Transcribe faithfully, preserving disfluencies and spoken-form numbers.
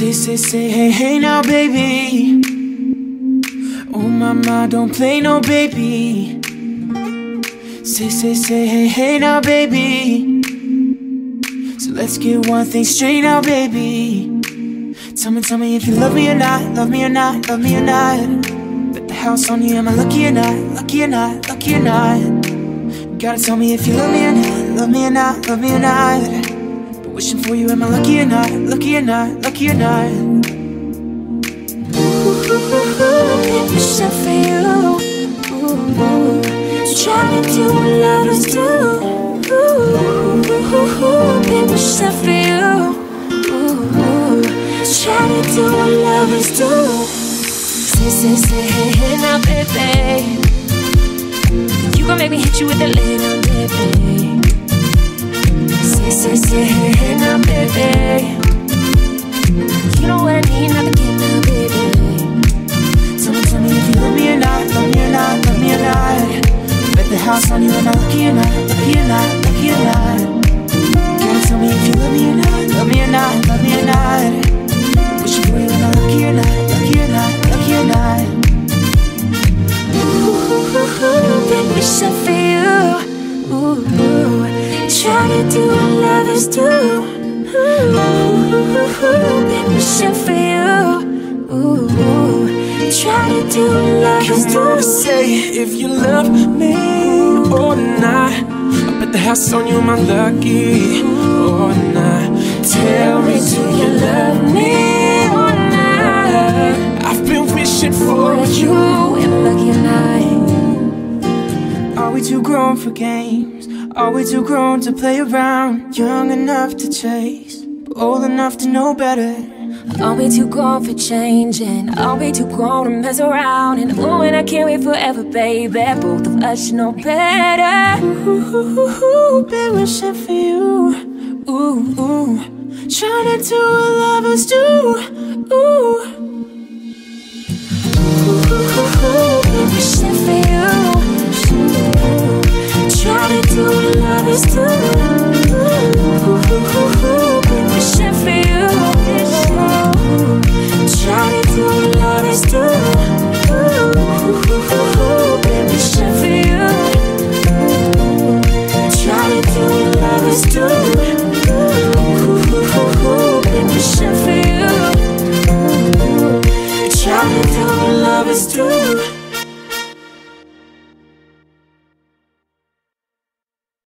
Say, say, say, hey, hey now, baby. Oh, mama, don't play no baby. Say, say, say, hey, hey now, baby. So let's get one thing straight now, baby. Tell me, tell me if you love me or not, love me or not, love me or not. Bet the house on you, am I lucky or not, lucky or not, lucky or not? You gotta tell me if you love me or not, love me or not, love me or not. Wishing for you, am I lucky or not? Lucky or not? Lucky or not? Ooh, wishing for you. Ooh, trying to do what lovers do. Ooh, wishing for you. Ooh, trying to do what lovers do. Say, say, say, hey, hey, now, baby. You gon' make me hit you with a little, baby. Say, say, hey, hey, now, baby. You know what I need, not the kid now, baby. Tell me, tell me if you love me or not, love me or not, love me or not. Bet the house on you, am I lucky or not, lucky or not, lucky or not? Gotta tell me if you love me or not, love me or not, love me or not. Wishing for you, am I lucky or not, lucky or not, lucky or not? Ooh, been wishing for you. Ooh, ooh. Trying to do what lovers do. Ooh, been wishing for you. Ooh, trying to do what lovers do. Come on, say if you love me or not. I bet the house on you, am I lucky or not? Tell me, do you love me or not? I've been wishing for you. Am I lucky or not? Are we too grown for games? Are we too grown to play around? Young enough to chase, but old enough to know better. Are we too grown for changing? Are we too grown to mess around? And ooh, and I can't wait forever, baby. Both of us should know better. Ooh, been wishing for you. Ooh, ooh, trying to do what lovers do. Ooh, ooh, been wishing for you. Try to do what lovers do.